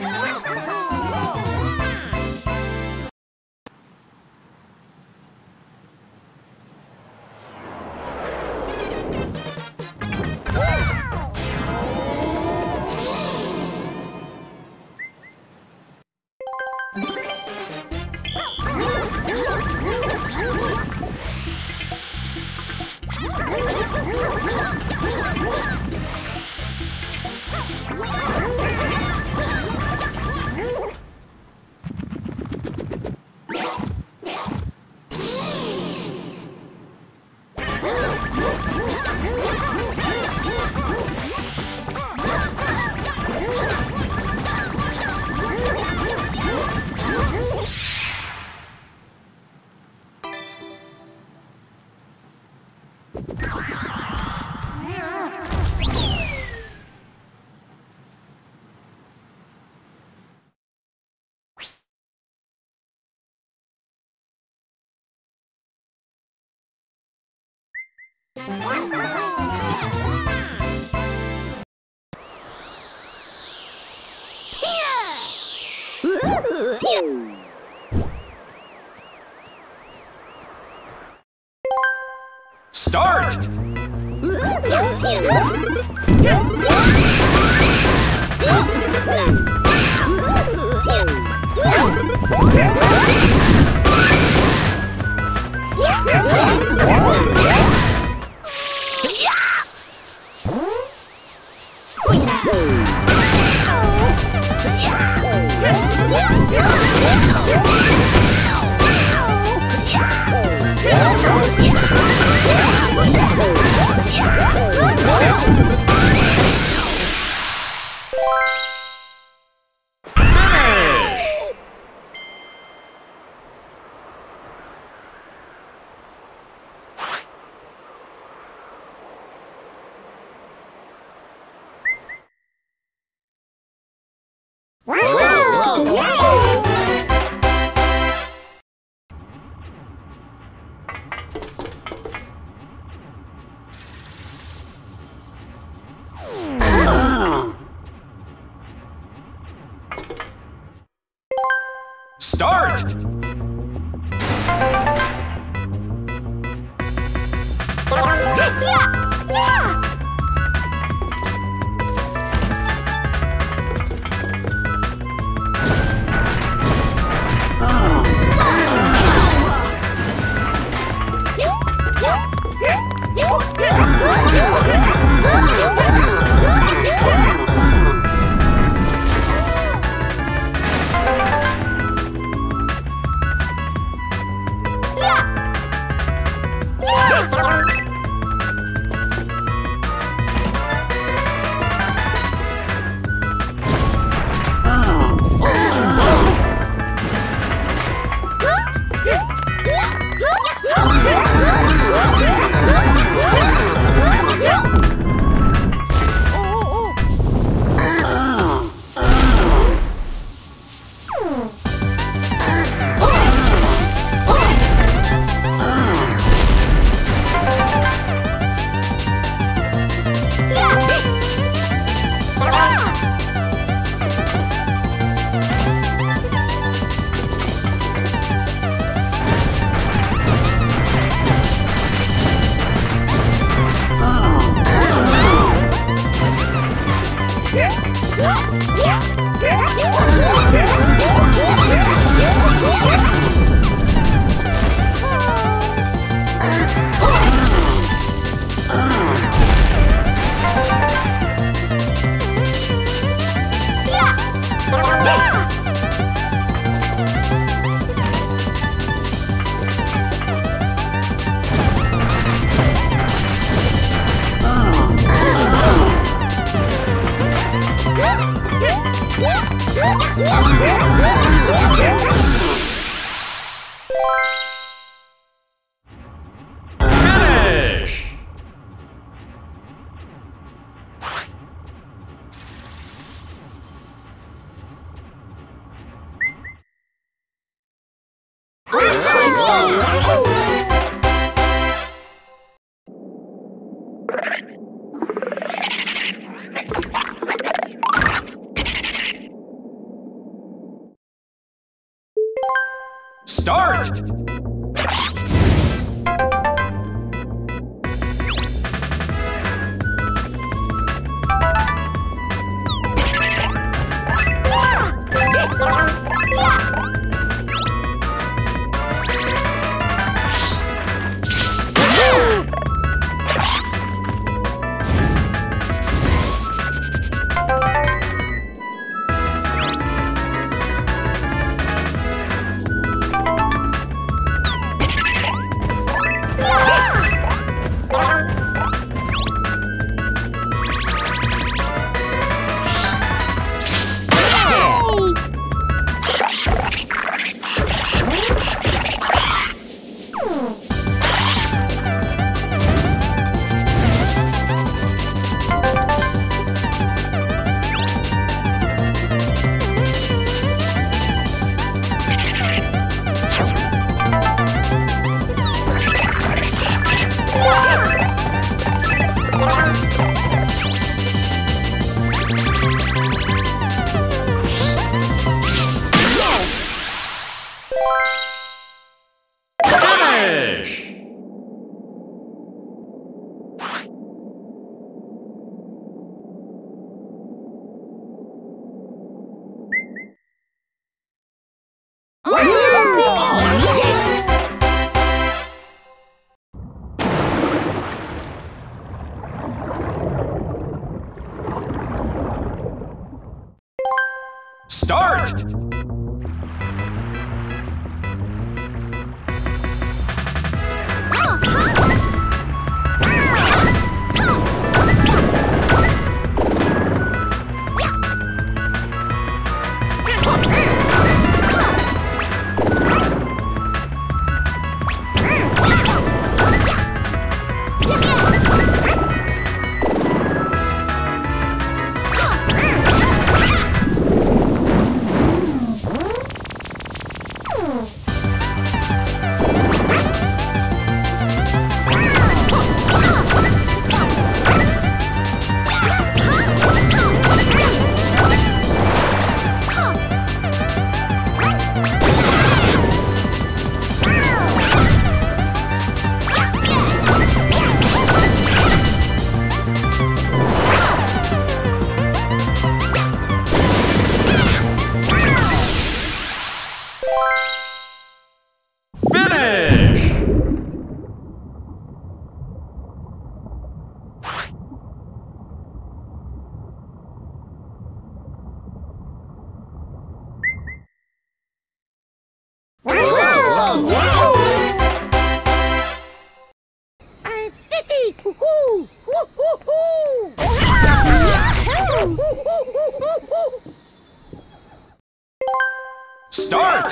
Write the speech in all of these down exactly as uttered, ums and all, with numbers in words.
Yeah. Start! Start! Yeah! Yeah! Start! Start!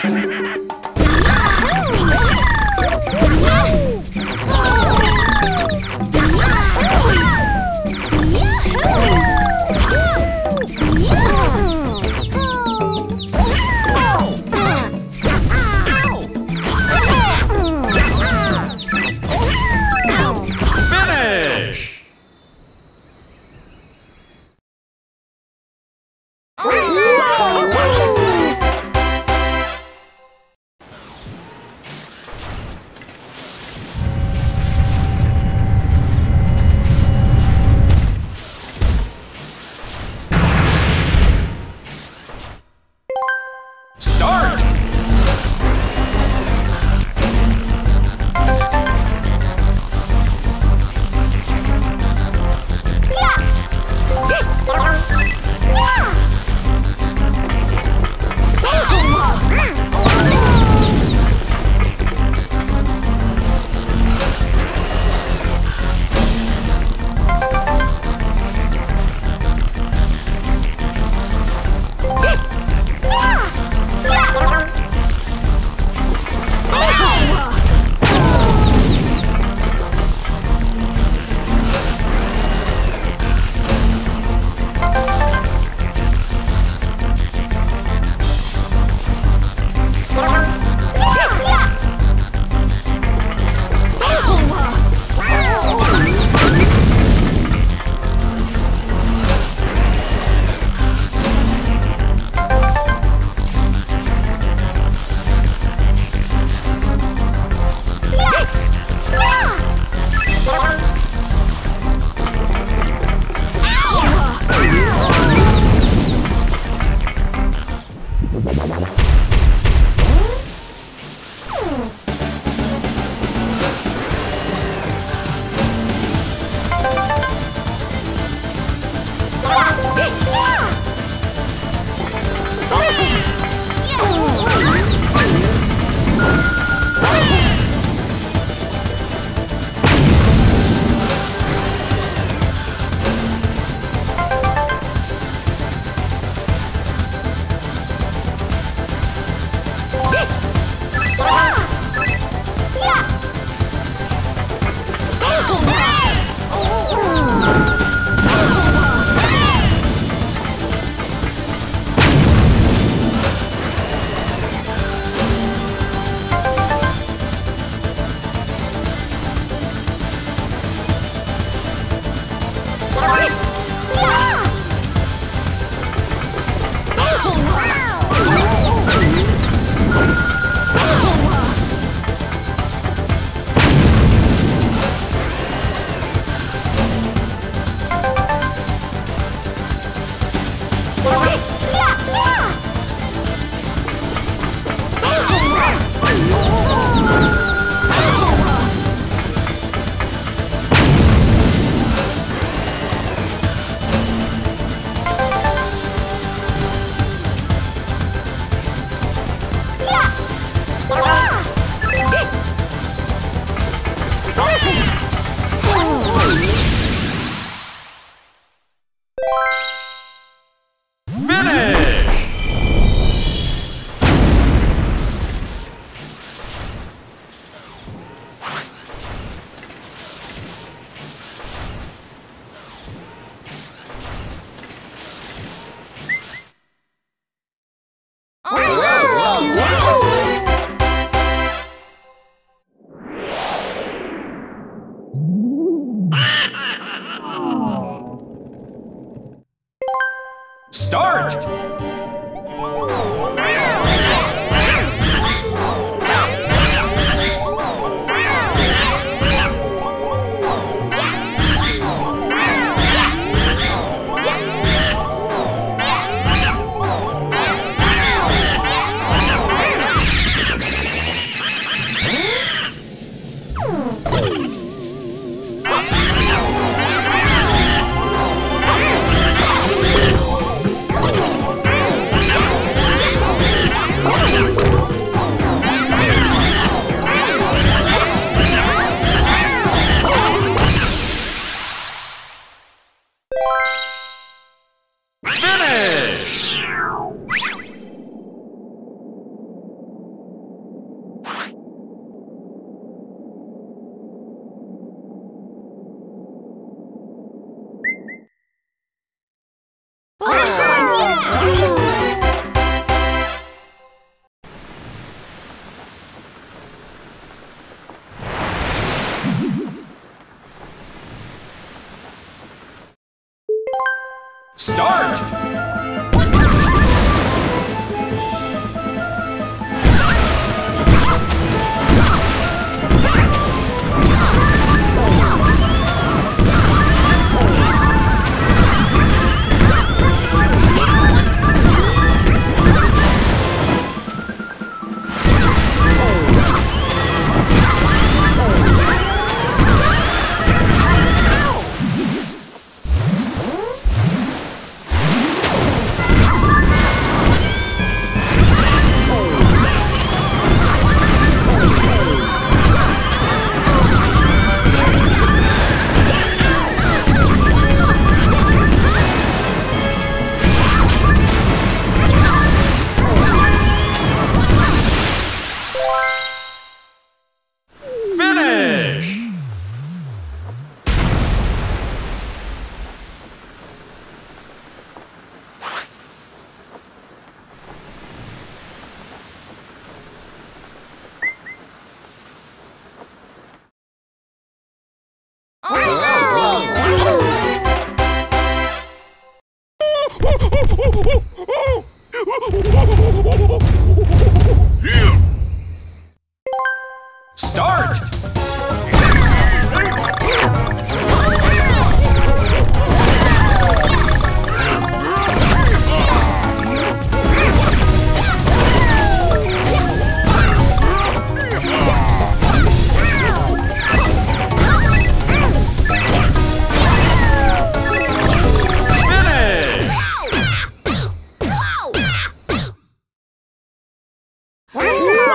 Woo!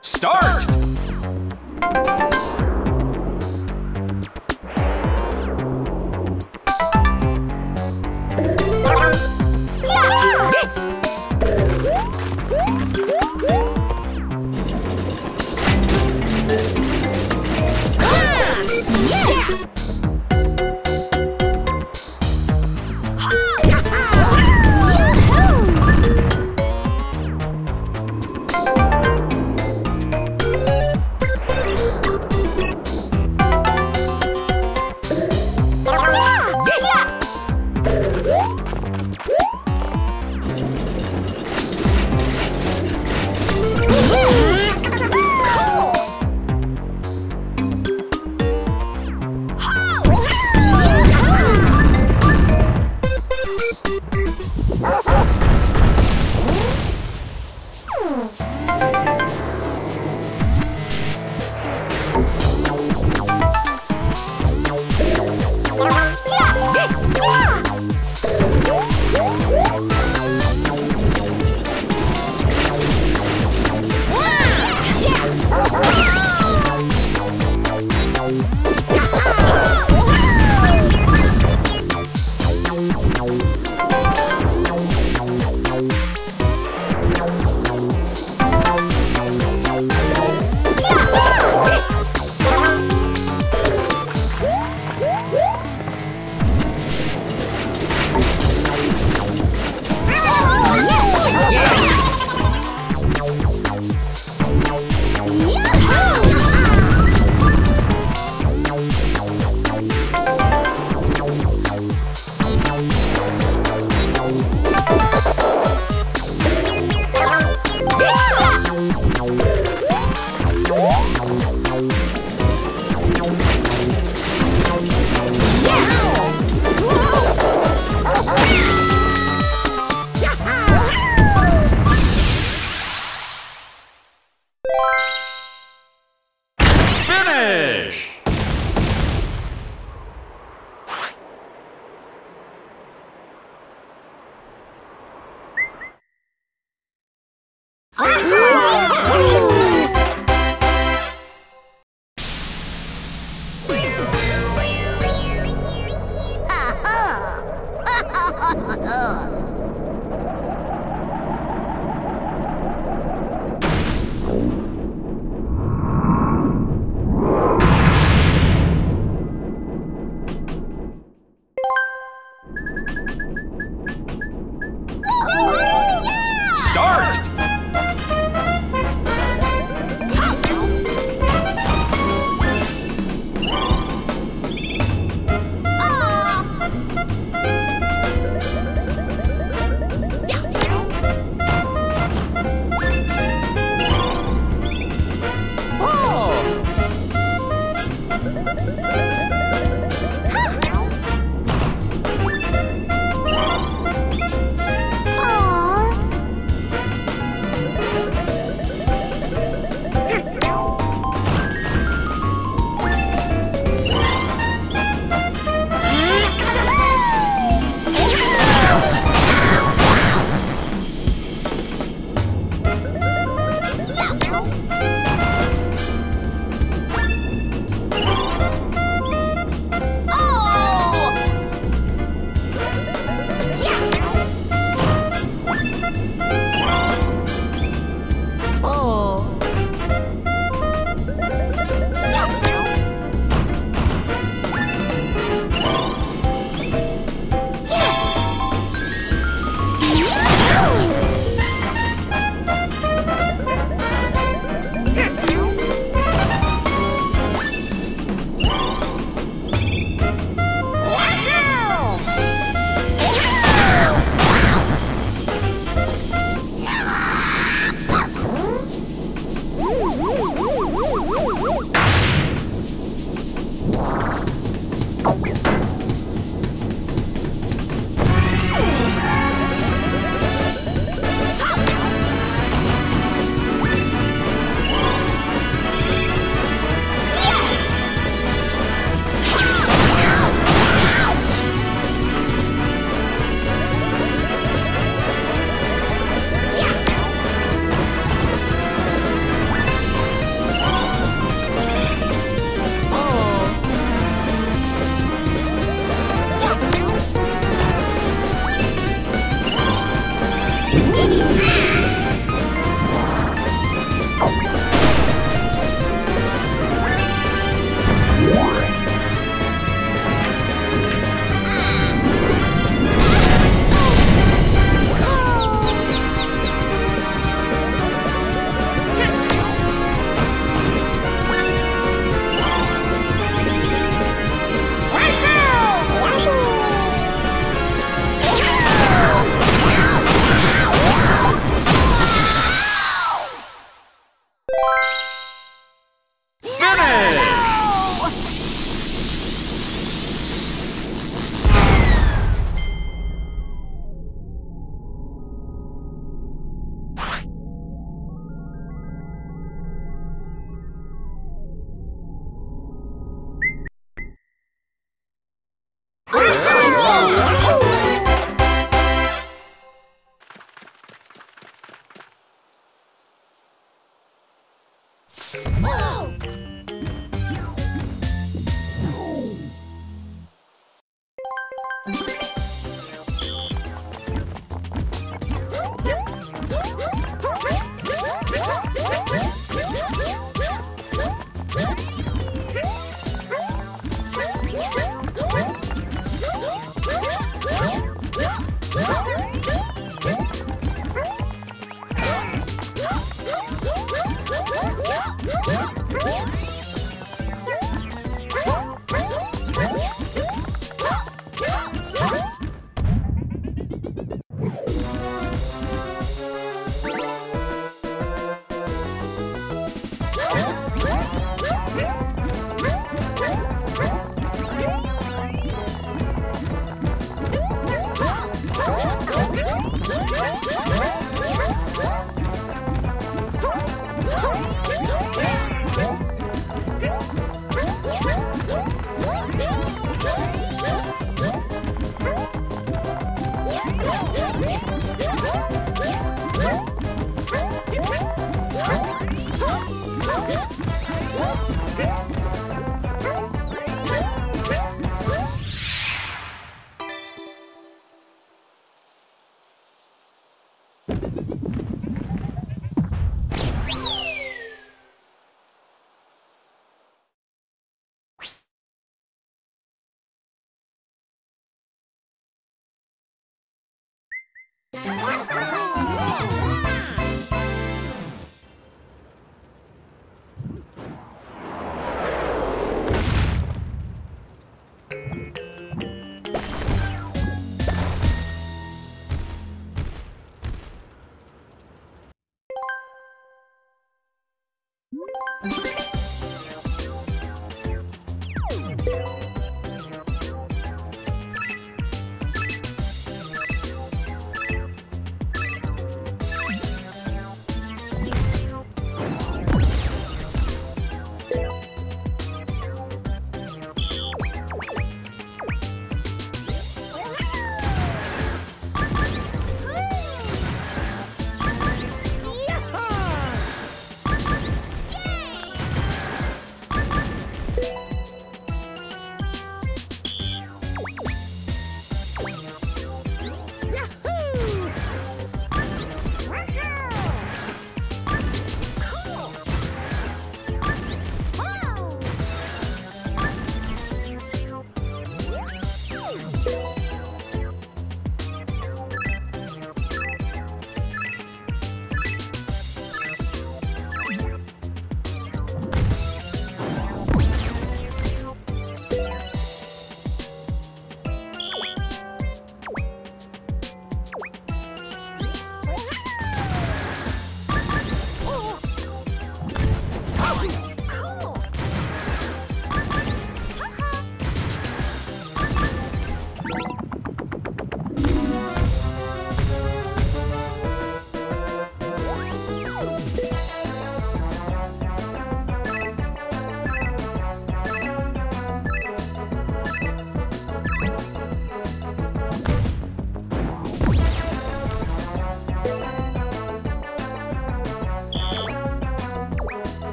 Start!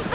What?